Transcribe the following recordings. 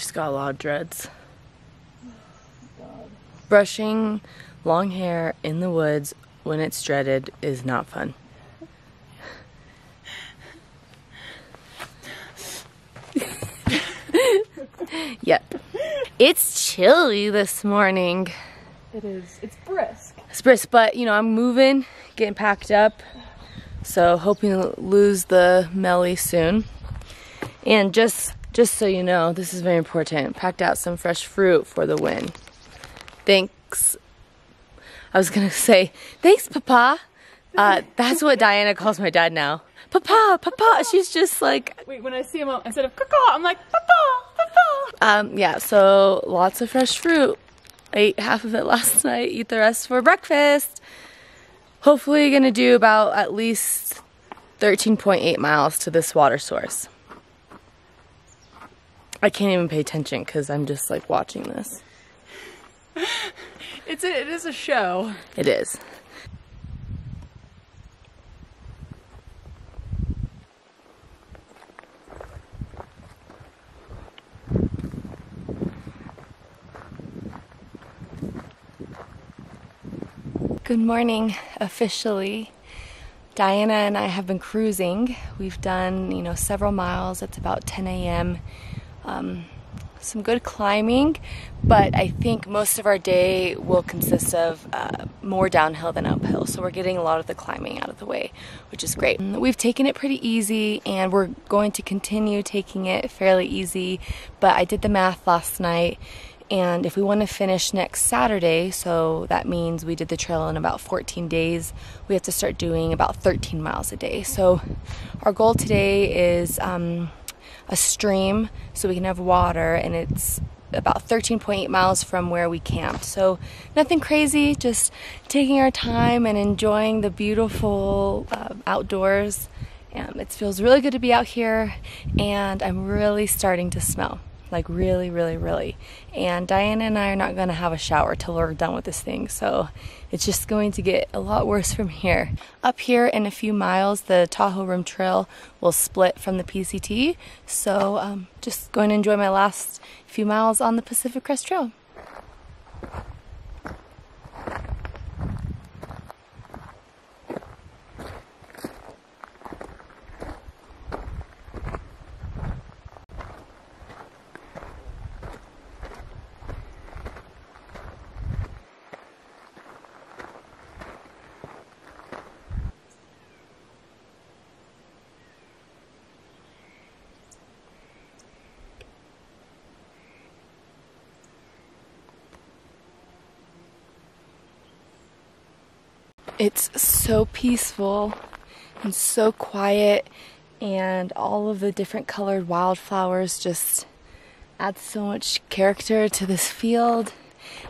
She's got a lot of dreads. God. Brushing long hair in the woods when it's dreaded is not fun. Yep. It's chilly this morning. It is. It's brisk. It's brisk, but you know, I'm moving, getting packed up. So hoping to lose the Melly soon. And just so you know, this is very important. Packed out some fresh fruit for the win. Thanks. I was gonna say, thanks, Papa. That's what Diana calls my dad now. Papa, Papa. She's just like. Wait, when I see him instead of Caca, I'm like Papa, Papa. Yeah. So lots of fresh fruit. I ate half of it last night. Eat the rest for breakfast. Hopefully, gonna do about at least 13.8 miles to this water source. I can't even pay attention because I'm just like watching this. It is a show. It is. Good morning, officially. Diana and I have been cruising. We've done, you know, several miles. It's about 10 a.m. Some good climbing, but I think most of our day will consist of more downhill than uphill, so we're getting a lot of the climbing out of the way, which is great. We've taken it pretty easy, and we're going to continue taking it fairly easy, but I did the math last night. And if we want to finish next Saturday, so that means we did the trail in about 14 days, we have to start doing about 13 miles a day. So our goal today is a stream so we can have water, and it's about 13.8 miles from where we camped. So nothing crazy, just taking our time and enjoying the beautiful outdoors. It feels really good to be out here, and I'm really starting to smell. Like really, really, really. And Diana and I are not gonna have a shower till we're done with this thing, so it's just going to get a lot worse from here. Up here in a few miles, the Tahoe Rim Trail will split from the PCT, so just going to enjoy my last few miles on the Pacific Crest Trail. It's so peaceful and so quiet, and all of the different colored wildflowers just add so much character to this field.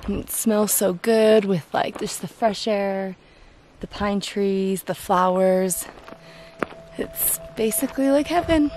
And it smells so good with like just the fresh air, the pine trees, the flowers. It's basically like heaven.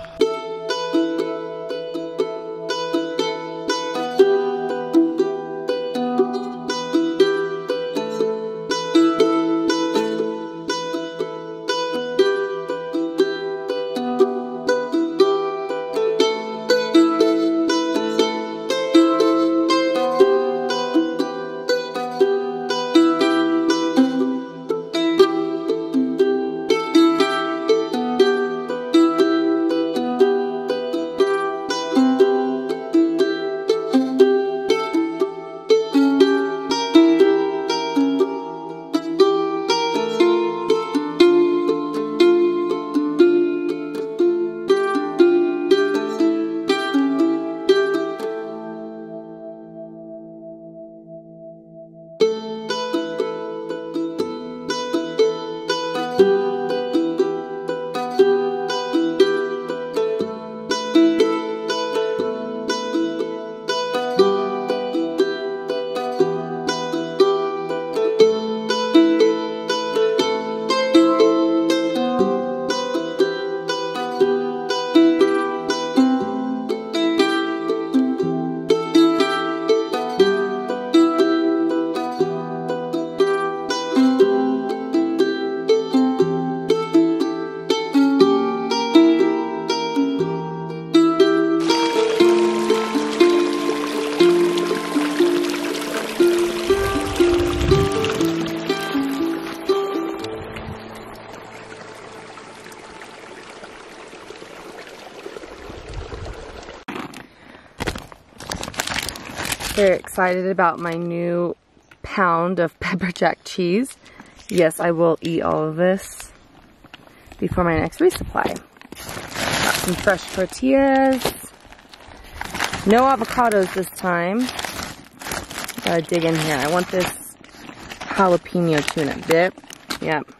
They're excited about my new pound of pepper jack cheese. Yes, I will eat all of this before my next resupply. Got some fresh tortillas. No avocados this time. Gotta dig in here. I want this jalapeno tuna dip. Yep.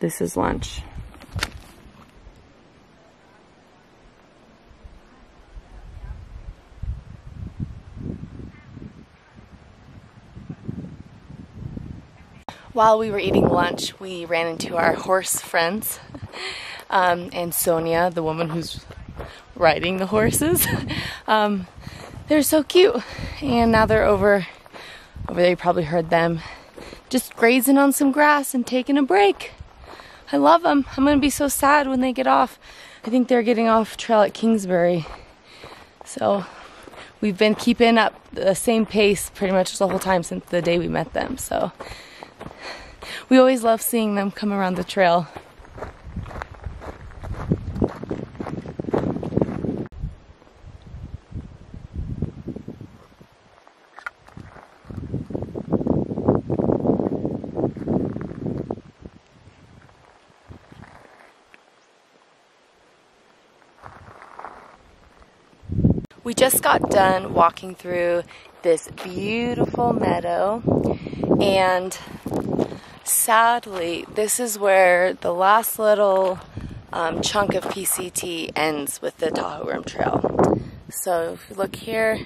This is lunch. While we were eating lunch, we ran into our horse friends, and Sonia, the woman who's riding the horses. They're so cute, and now they're over there. You probably heard them just grazing on some grass and taking a break. I love them. I'm gonna be so sad when they get off. I think they're getting off trail at Kingsbury. So we've been keeping up the same pace pretty much the whole time since the day we met them. So. We always love seeing them come around the trail. We just got done walking through this beautiful meadow, and sadly, this is where the last little chunk of PCT ends with the Tahoe Rim Trail. So if you look here,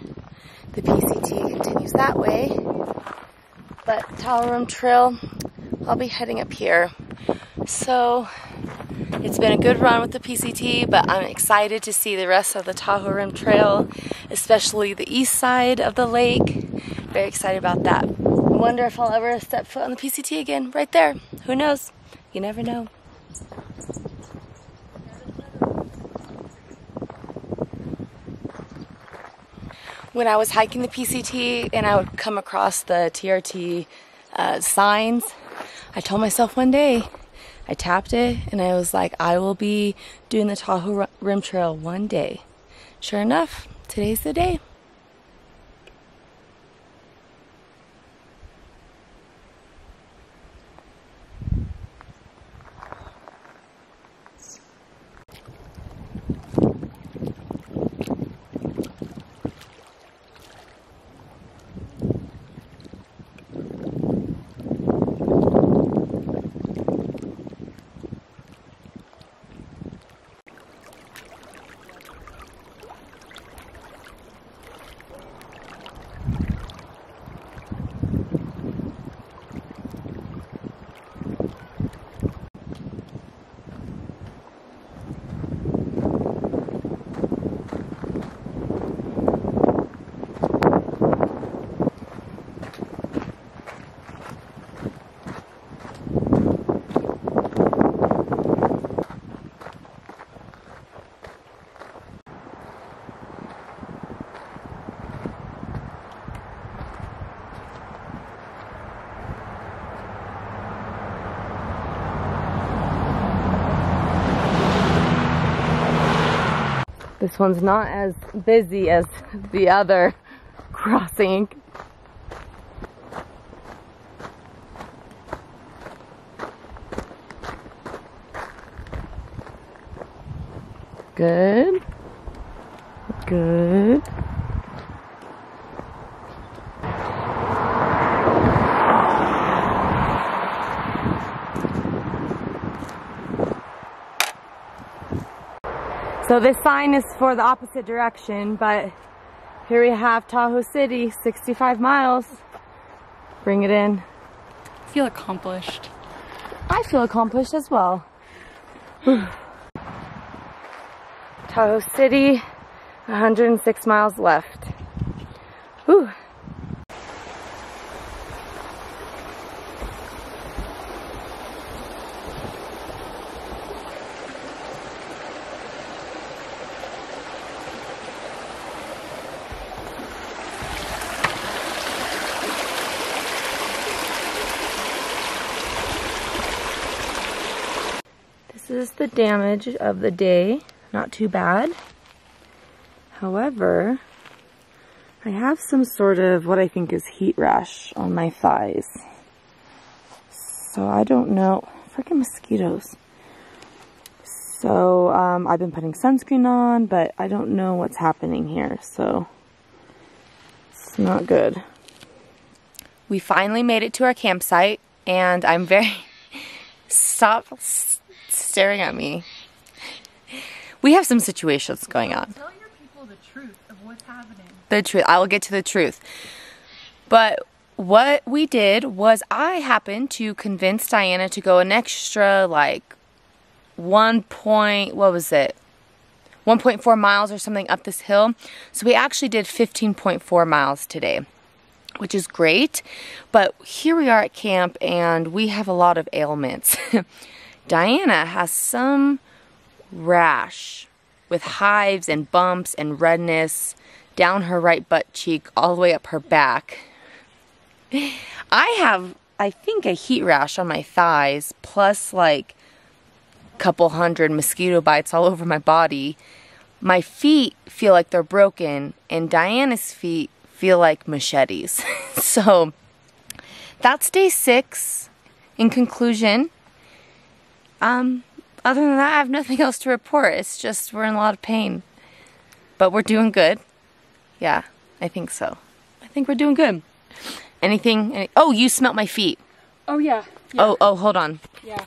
the PCT continues that way, but Tahoe Rim Trail, I'll be heading up here. So it's been a good run with the PCT, but I'm excited to see the rest of the Tahoe Rim Trail, especially the east side of the lake. Very excited about that. Wonder if I'll ever step foot on the PCT again, right there. Who knows? You never know. When I was hiking the PCT and I would come across the TRT signs, I told myself one day, I tapped it and I was like, I will be doing the Tahoe Rim Trail one day. Sure enough, today's the day. This one's not as busy as the other crossing. Good. Good. So this sign is for the opposite direction, but here we have Tahoe City, 65 miles. Bring it in. I feel accomplished. I feel accomplished as well. Tahoe City, 106 miles left. Whew. This is the damage of the day. Not too bad. However, I have some sort of what I think is heat rash on my thighs. So I don't know. Freaking mosquitoes. So I've been putting sunscreen on, but I don't know what's happening here. So it's not good. We finally made it to our campsite, and I'm very... Stop staring at me. We have some situations going on. Tell your people the truth of what's happening. The truth. I will get to the truth. But what we did was I happened to convince Dyana to go an extra, like, 1.4 miles or something up this hill. So we actually did 15.4 miles today, which is great. But here we are at camp, and we have a lot of ailments. Dyana has some rash with hives and bumps and redness down her right butt cheek all the way up her back. I have, I think, a heat rash on my thighs, plus like a couple hundred mosquito bites all over my body. My feet feel like they're broken, and Diana's feet feel like machetes. So that's day 6 in conclusion. Other than that, I have nothing else to report. It's just we're in a lot of pain. But we're doing good. Yeah, I think so. I think we're doing good. Anything? Oh, you smelt my feet. Oh, yeah. Oh, hold on. Yeah.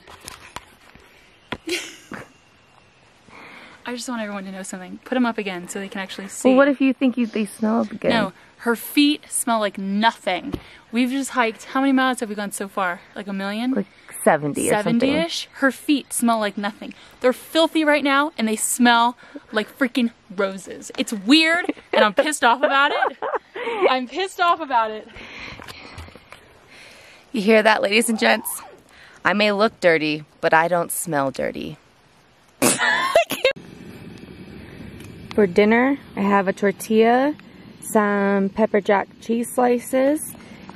I just want everyone to know something. Put them up again so they can actually see. Well, what if you think they smell up again? No, her feet smell like nothing. We've just hiked, how many miles have we gone so far? Like a million? Like 70 or something. 70-ish? Her feet smell like nothing. They're filthy right now, and they smell like freaking roses. It's weird, and I'm pissed off about it. I'm pissed off about it. You hear that, ladies and gents? I may look dirty, but I don't smell dirty. For dinner, I have a tortilla, some pepper jack cheese slices,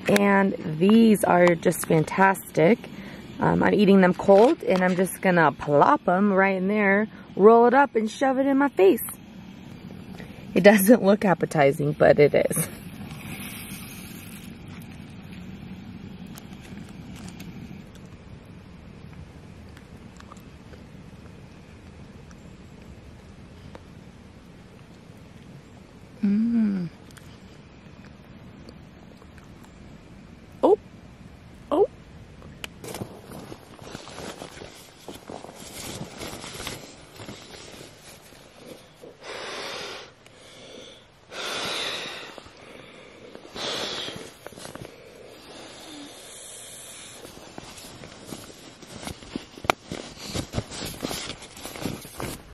and these are just fantastic. I'm eating them cold, and I'm just gonna plop them right in there, roll it up, and shove it in my face. It doesn't look appetizing, but it is. Mm-hmm.